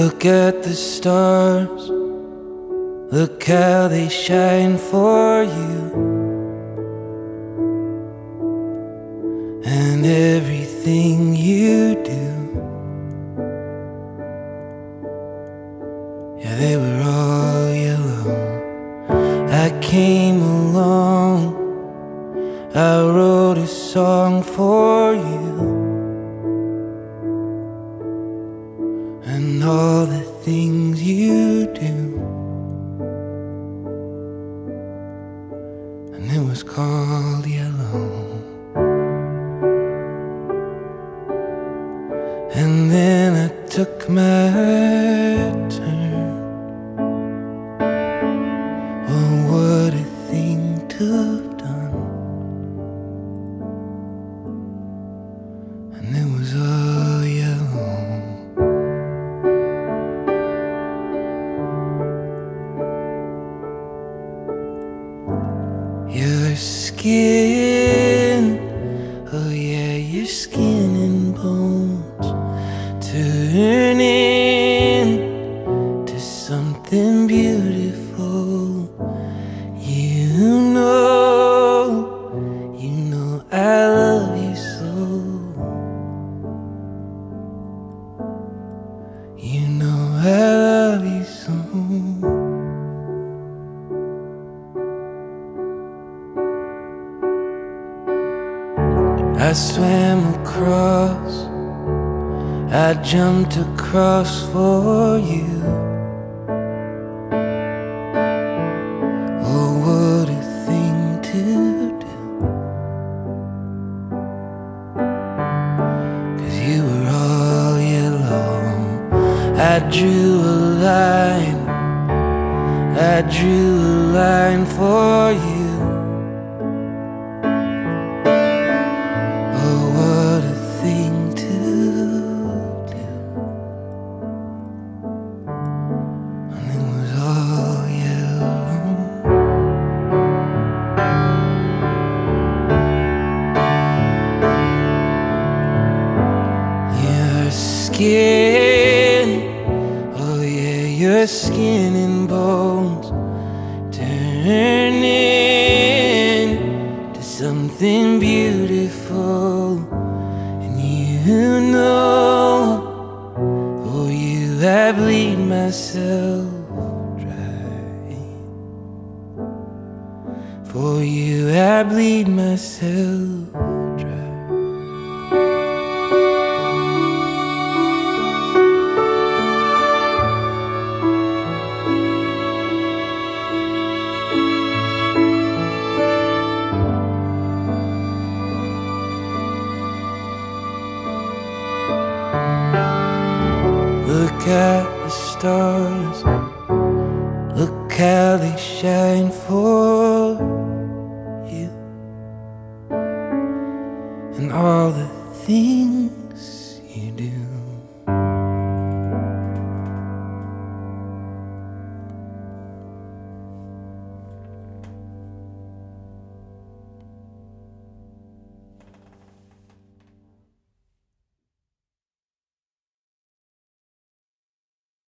Look at the stars, look how they shine for you, and everything you do. Yeah, they were all yellow. I came along, I wrote a song for you, and all the things you do. And it was called Yellow. And then I took my turn. Oh, what a thing to have done. And it was all yellow. Your skin, oh yeah, your skin and bones turn into something beautiful. You know I love you so. You know I love you so. I swam across, I jumped across for you. Oh, what a thing to do. 'Cause you were all yellow. I drew a line, I drew a line for you. Oh, what a thing to do. And it was all yellow. Your skin, your skin and bones turn into something beautiful, and you know, for you I bleed myself dry. For you I bleed myself dry. Look at the stars, look how they shine for you, and all the things you do.